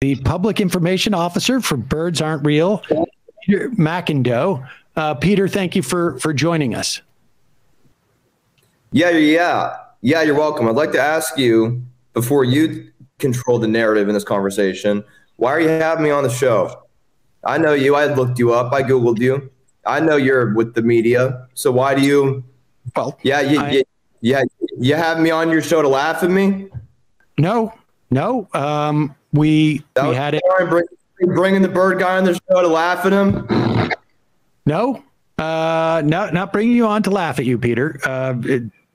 the public information officer for Birds Aren't Real, Peter McIndoe. Peter, thank you for joining us. Yeah, you're welcome. I'd like to ask you, before you control the narrative in this conversation, why are you having me on the show? I know you. I looked you up. I Googled you. I know you're with the media. So why do you? Well, you have me on your show to laugh at me? No. We had it. Bringing the bird guy on the show to laugh at him? No, not bringing you on to laugh at you, Peter.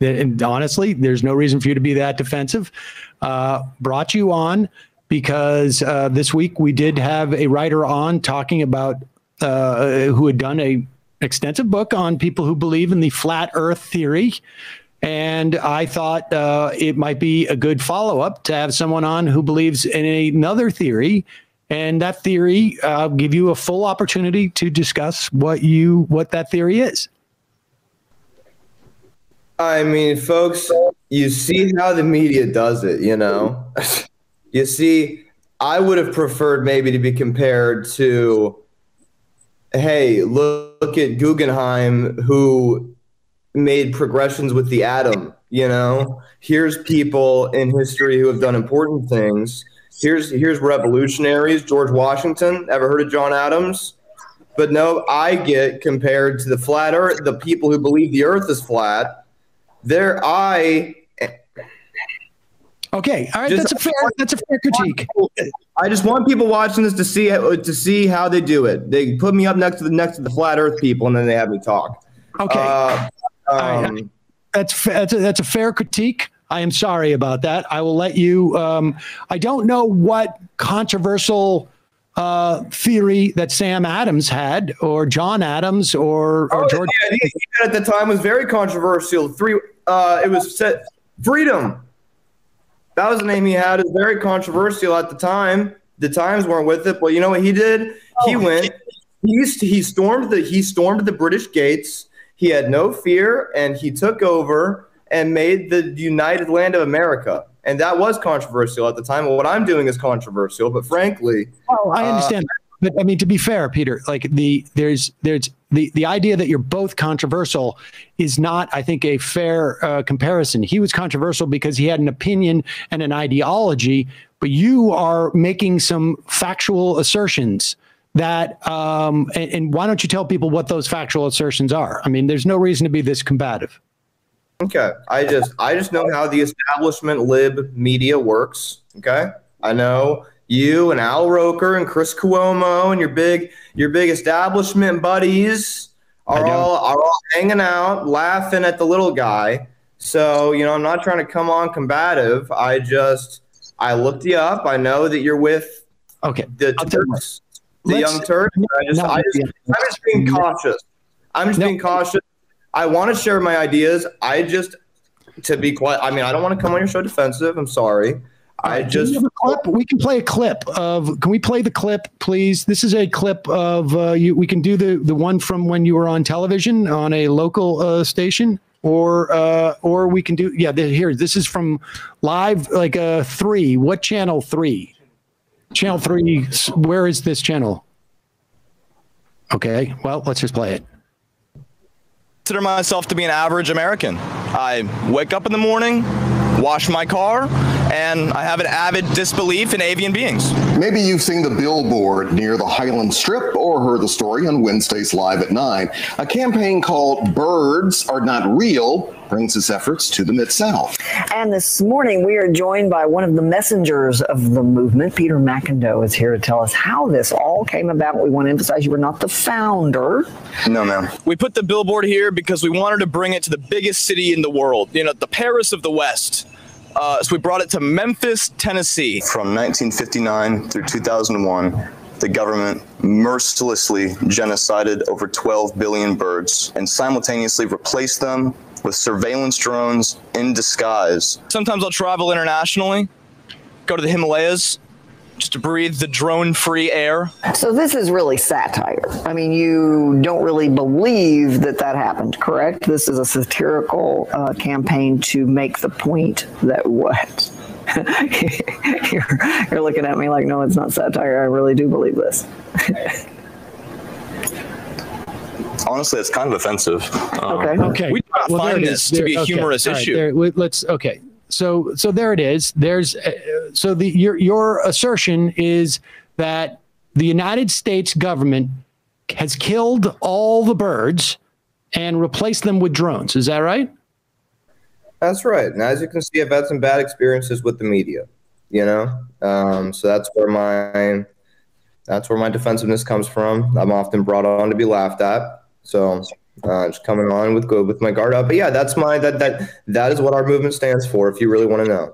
And honestly, there's no reason for you to be that defensive. Brought you on because this week we did have a writer on talking about who had done an extensive book on people who believe in the flat earth theory. And I thought it might be a good follow-up to have someone on who believes in another theory. And that theory, I'll give you a full opportunity to discuss what that theory is. I mean, folks, you see how the media does it, you know? You see, I would have preferred maybe to be compared to, hey, look at Guggenheim, who made progressions with the atom, you know? Here's people in history who have done important things. Here's revolutionaries, George Washington. Ever heard of John Adams? But no, I get compared to the flat earth, the people who believe the earth is flat. Okay, all right, that's a fair critique. I just want people watching this to see how they do it. They put me up next to the flat earth people, and then they have me talk. Okay, right. That's a fair critique. I am sorry about that. I will let you. I don't know what controversial theory that Sam Adams had, or John Adams, or George. Yeah, he at the time was very controversial. It was set freedom. That was the name he had. It was very controversial at the time. The Times weren't with it, but you know what he did? He went. He stormed the British gates. He had no fear, and he took over and made the United Land of America. And that was controversial at the time. Well, what I'm doing is controversial, but frankly, I understand that. But I mean, to be fair, Peter, like there's the idea that you're both controversial is not, I think, a fair comparison. He was controversial because he had an opinion and an ideology, but you are making some factual assertions that, and why don't you tell people what those factual assertions are? I mean, there's no reason to be this combative. Okay, I just know how the establishment lib media works. Okay, I know you and Al Roker and Chris Cuomo and your big establishment buddies are all hanging out, laughing at the little guy. So you know, I'm not trying to come on combative. I looked you up. I know that you're with the Young Turks. I'm just being cautious. Being cautious. I want to share my ideas. I don't want to come on your show defensive. I'm sorry. We can play a clip of. Can we play the clip, please? This is a clip of. We can do the one from when you were on television on a local station, or we can do. Yeah, here. This is from live, like three. What channel? 3. Channel 3. Where is this channel? Okay. Well, let's just play it. Consider myself to be an average American. I wake up in the morning, wash my car, and I have an avid disbelief in avian beings. Maybe you've seen the billboard near the Highland Strip or heard the story on Wednesdays Live at 9. A campaign called Birds Are Not Real brings its efforts to the Mid-South. And this morning we are joined by one of the messengers of the movement. Peter McIndoe is here to tell us how this all came about. We want to emphasize you were not the founder. No, ma'am. We put the billboard here because we wanted to bring it to the biggest city in the world, you know, the Paris of the West. So we brought it to Memphis, Tennessee. From 1959 through 2001, the government mercilessly genocided over 12 billion birds and simultaneously replaced them with surveillance drones in disguise. Sometimes I'll travel internationally, go to the Himalayas, just to breathe the drone-free air. So this is really satire. I mean, you don't really believe that happened, correct? This is a satirical campaign to make the point that what You're looking at me like, no, it's not satire. I really do believe this. Honestly, it's kind of offensive. Okay. We do not find this to be a humorous issue. So there it is. Your assertion is that the United States government has killed all the birds and replaced them with drones. Is that right? That's right. And as you can see, I've had some bad experiences with the media, you know? So that's where my defensiveness comes from. I'm often brought on to be laughed at. So just coming on with my guard up. But yeah, that is what our movement stands for. If you really want to know,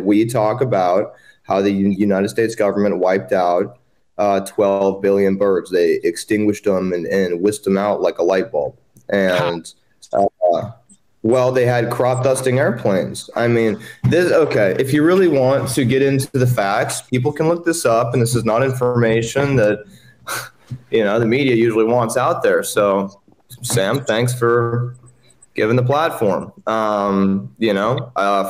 we talk about how the United States government wiped out 12 billion birds. They extinguished them and whisked them out like a light bulb. And they had crop dusting airplanes. I mean, if you really want to get into the facts, people can look this up, and this is not information that, the media usually wants out there. So, Sam, thanks for giving the platform.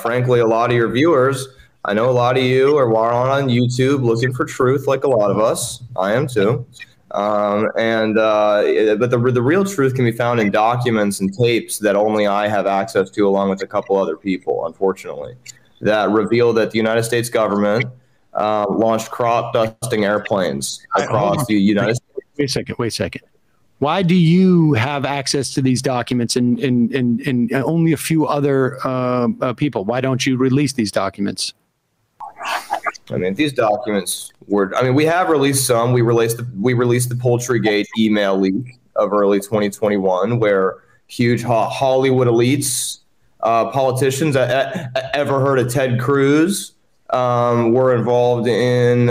Frankly, a lot of your viewers, I know a lot of you are on YouTube looking for truth like a lot of us. I am too. But the real truth can be found in documents and tapes that only I have access to, along with a couple other people, unfortunately, that reveal that the United States government launched crop dusting airplanes across the United States. Wait a second. Why do you have access to these documents and only a few other people? Why don't you release these documents? I mean, these documents were, we have released some. We released the Poultry Gate email leak of early 2021, where huge Hollywood elites, politicians, ever heard of Ted Cruz, were involved in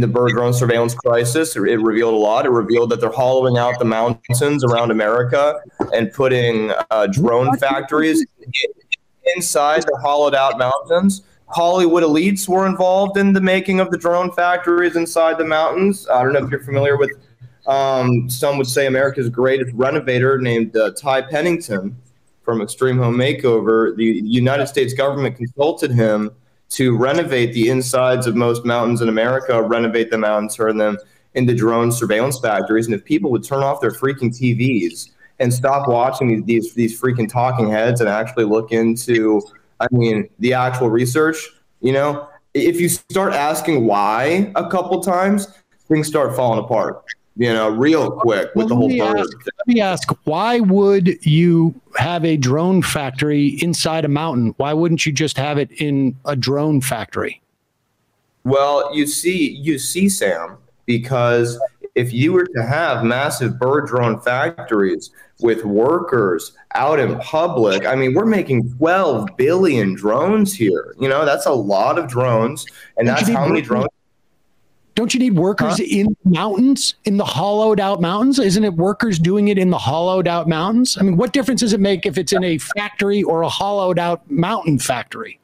the bird drone surveillance crisis. It revealed a lot. It revealed that they're hollowing out the mountains around America and putting drone factories inside the hollowed out mountains. Hollywood elites were involved in the making of the drone factories inside the mountains. I don't know if you're familiar with, some would say America's greatest renovator named Ty Pennington from Extreme Home Makeover. The United States government consulted him to renovate the insides of most mountains in America, renovate them out and turn them into drone surveillance factories. And if people would turn off their freaking TVs and stop watching these freaking talking heads and actually look into the actual research, if you start asking why a couple times, things start falling apart, real quick with the whole bird. Let me ask, why would you have a drone factory inside a mountain? Why wouldn't you just have it in a drone factory? Well, you see, Sam, because if you were to have massive bird drone factories with workers out in public, we're making 12 billion drones here. That's a lot of drones, and that's how many drones. Don't you need workers in mountains, in the hollowed out mountains? Isn't it workers doing it in the hollowed out mountains? What difference does it make if it's in a factory or a hollowed out mountain factory?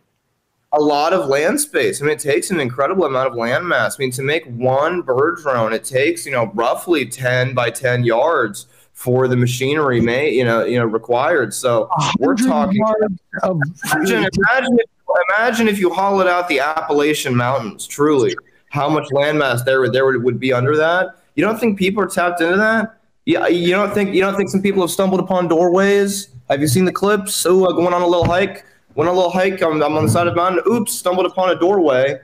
A lot of land space. It takes an incredible amount of land mass. To make one bird drone, it takes, roughly 10 by 10 yards for the machinery required. So we're talking imagine if you hollowed out the Appalachian Mountains, truly, how much landmass there would be under that. You don't think people are tapped into that? Yeah, you don't think some people have stumbled upon doorways? Have you seen the clips? Oh, I went on a little hike. I'm on the side of the mountain. Oops, stumbled upon a doorway.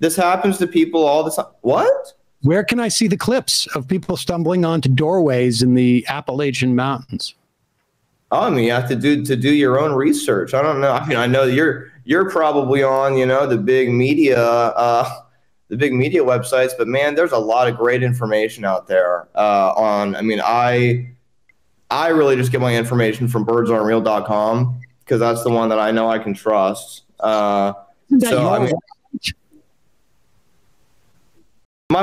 This happens to people all the time. What? Where can I see the clips of people stumbling onto doorways in the Appalachian Mountains? You have to do your own research. I don't know. I know you're probably on, the big media websites, but man, there's a lot of great information out there. I really just get my information from birdsaren'treal.com because that's the one that I know I can trust. My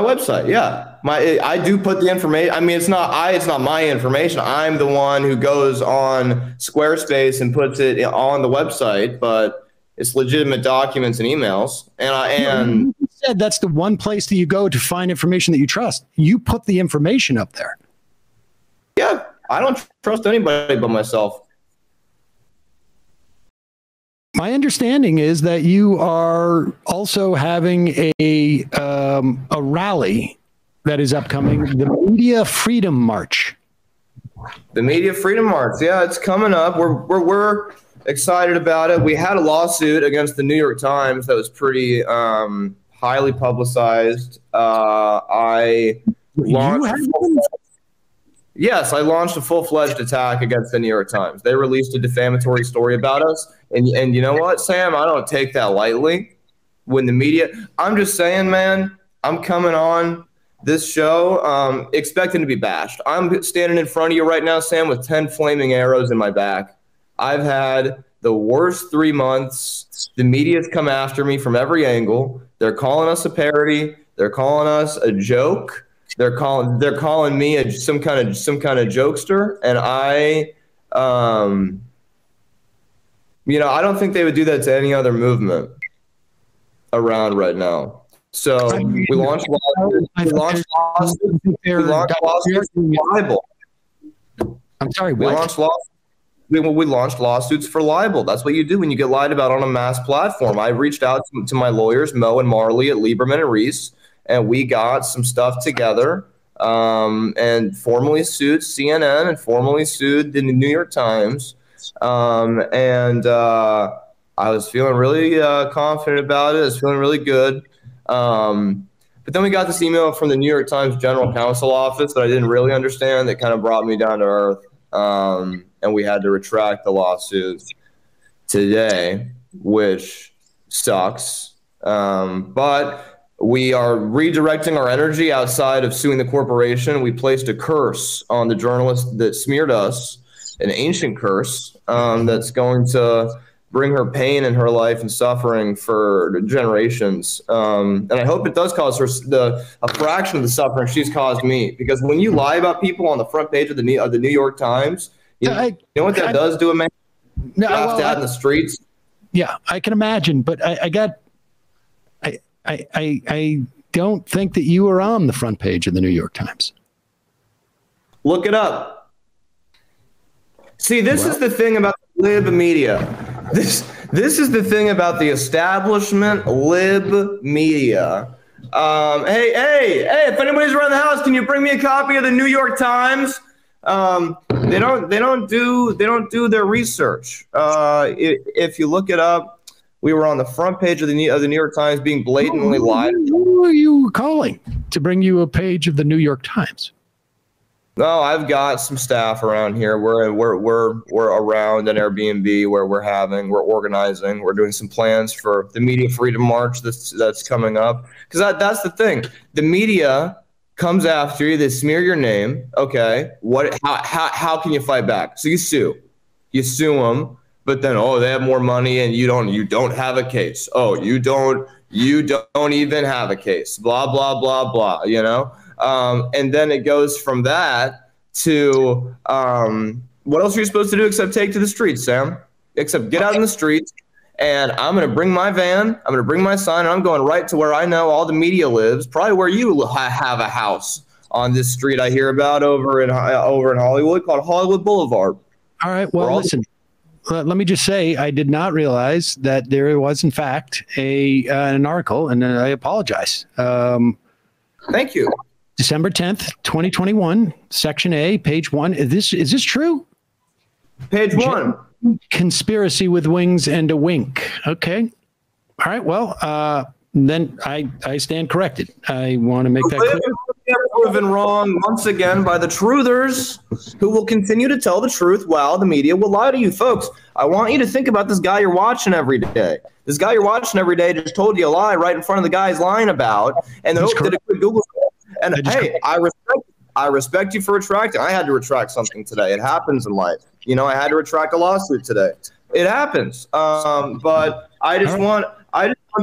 website, yeah. I do put the information. It's not my information. I'm the one who goes on Squarespace and puts it on the website, but it's legitimate documents and emails. And you said that's the one place that you go to find information that you trust. You put the information up there. Yeah. I don't trust anybody but myself. My understanding is that you are also having a rally that is upcoming, the Media Freedom March. The Media Freedom March, yeah, it's coming up. We're excited about it. We had a lawsuit against the New York Times that was pretty highly publicized. I launched a full-fledged attack against the New York Times. They released a defamatory story about us. And you know what, Sam? I don't take that lightly. When the media – I'm just saying, man, I'm coming on this show expecting to be bashed. I'm standing in front of you right now, Sam, with 10 flaming arrows in my back. I've had the worst 3 months. The media's come after me from every angle. They're calling us a parody. They're calling us a joke. They're calling me some kind of jokester, and I, I don't think they would do that to any other movement around right now. So we launched lawsuits. We launched lawsuits for libel. That's what you do when you get lied about on a mass platform. I reached out to my lawyers, Mo and Marley at Lieberman and Reese, and we got some stuff together and formally sued CNN and formally sued the New York Times. I was feeling really confident about it. I was feeling really good. But then we got this email from the New York Times General Counsel office that I didn't really understand, that kind of brought me down to earth. And we had to retract the lawsuit today, which sucks. But we are redirecting our energy outside of suing the corporation. We placed a curse on the journalist that smeared us, an ancient curse that's going to bring her pain in her life and suffering for generations. And I hope it does cause her a fraction of the suffering she's caused me. Because when you lie about people on the front page of the New York Times, you know what that does to a man? No, laughed out in the streets. Yeah, I can imagine. But I don't think that you were on the front page of the New York Times. Look it up. See, this is the thing about lib media. This is the thing about the establishment lib media. Hey! If anybody's around the house, can you bring me a copy of the New York Times? They don't do their research. If you look it up. We were on the front page of the New York Times being blatantly lied. Who are you calling to bring you a page of the New York Times? No, I've got some staff around here. We're around an Airbnb where we're organizing. We're doing some plans for the Media Freedom March that's coming up. Because that's the thing. The media comes after you. They smear your name. Okay, what? How can you fight back? So you sue. You sue them. But then, they have more money, and you don't have a case. Oh, you don't even have a case. Blah blah blah blah. And then it goes from that to what else are you supposed to do except take to the streets, Sam? Except get out in the streets. And I'm gonna bring my van. I'm gonna bring my sign, and I'm going right to where I know all the media lives. Probably where you have a house on this street I hear about over in Hollywood called Hollywood Boulevard. All right. Well, listen. Let me just say, I did not realize that there was, in fact, an article, and I apologize. Thank you. December 10th, 2021, Section A, page 1. Is this true? Page 1. Conspiracy with wings and a wink. Okay. All right. Well, then I stand corrected. I want to make that clear. Proven wrong once again by the truthers, who will continue to tell the truth while the media will lie to you. Folks, I want you to think about this guy you're watching every day. This guy you're watching every day just told you a lie right in front of the guy he's lying about, and then did a quick Google search. And I respect you for retracting. I had to retract something today. It happens in life. I had to retract a lawsuit today. It happens. But I just want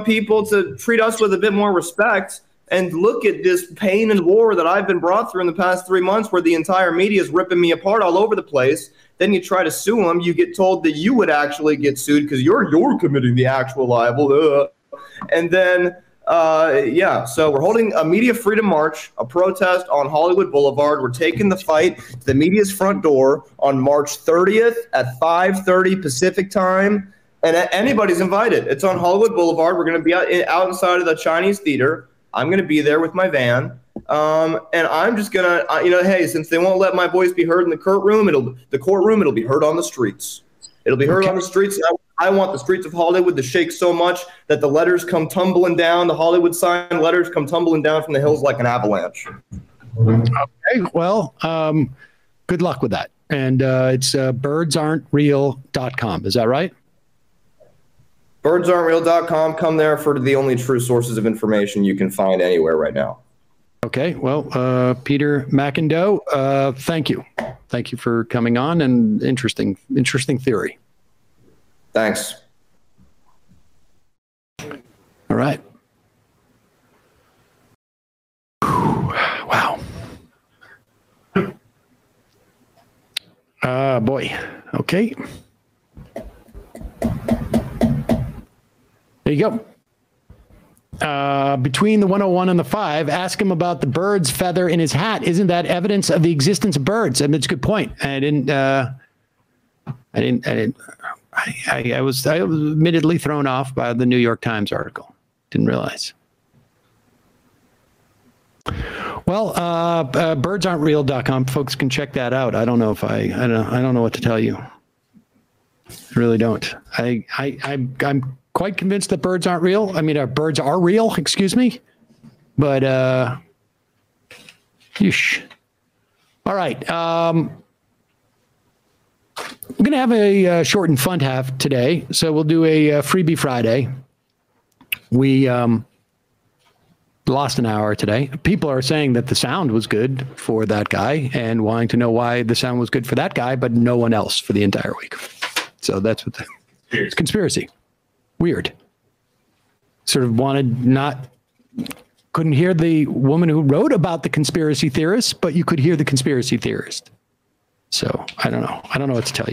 people to treat us with a bit more respect. And look at this pain and war that I've been brought through in the past 3 months, where the entire media is ripping me apart all over the place. Then you try to sue them. You get told that you would actually get sued because you're committing the actual libel. And then, so we're holding a Media Freedom March, a protest on Hollywood Boulevard. We're taking the fight to the media's front door on March 30th at 5:30 Pacific time. And anybody's invited. It's on Hollywood Boulevard. We're going to be out inside of the Chinese Theater. I'm going to be there with my van. And I'm just going to, you know, hey, since they won't let my voice be heard in the courtroom, it'll be heard on the streets. It'll be heard on the streets. I want the streets of Hollywood to shake so much that the letters come tumbling down. The Hollywood sign letters come tumbling down from the hills like an avalanche. Okay. Well, good luck with that. And it's birdsaren'treal.com. Is that right? Birdsaren'treal.com. Come there for the only true sources of information you can find anywhere right now. Okay. Well, Peter McIndoe, thank you. Thank you for coming on, and interesting theory. Thanks. All right. Wow. Boy. Okay. There you go. Between the 101 and the 5, ask him about the bird's feather in his hat. Isn't that evidence of the existence of birds? I mean, it's a good point. I was admittedly thrown off by the New York Times article. Didn't realize. Well, birdsaren'treal.com. Folks can check that out. I don't know if I don't know what to tell you. I really don't. I'm quite convinced that birds aren't real. I mean, birds are real, excuse me. But, yeesh. All right. We're going to have a short and fun half today. So we'll do a Freebie Friday. We lost an hour today. People are saying that the sound was good for that guy and wanting to know why the sound was good for that guy, but no one else for the entire week. So that's what it's conspiracy. Weird. Sort of couldn't hear the woman who wrote about the conspiracy theorist, but you could hear the conspiracy theorist. So I don't know. I don't know what to tell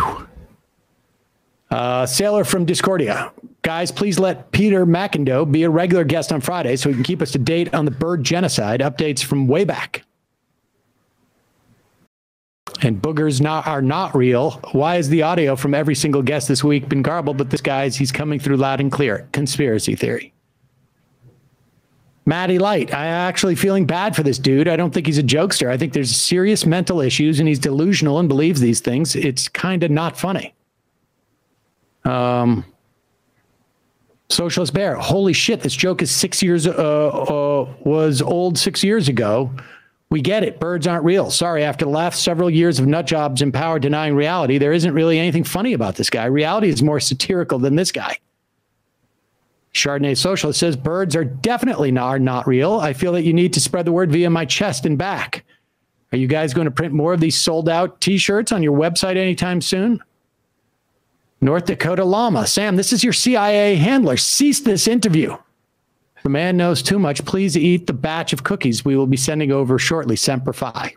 you. Sailor from Discordia. Guys, please let Peter McIndoe be a regular guest on Friday so he can keep us to date on the bird genocide updates from way back. And boogers are not real. Why is the audio from every single guest this week been garbled? But this guy's, he's coming through loud and clear. Conspiracy theory. Maddie Light, I'm actually feeling bad for this dude. I don't think he's a jokester. I think there's serious mental issues and he's delusional and believes these things. It's kind of not funny. Socialist Bear, holy shit, this joke is 6 years, was old 6 years ago. We get it. Birds aren't real. Sorry. After the last several years of nut jobs in power denying reality, there isn't really anything funny about this guy. Reality is more satirical than this guy. Chardonnay Socialist says birds are definitely not real. I feel that you need to spread the word via my chest and back. Are you guys going to print more of these sold out T-shirts on your website anytime soon? North Dakota Llama. Sam, this is your CIA handler. Cease this interview. The man knows too much. Please eat the batch of cookies we will be sending over shortly. Semper Fi.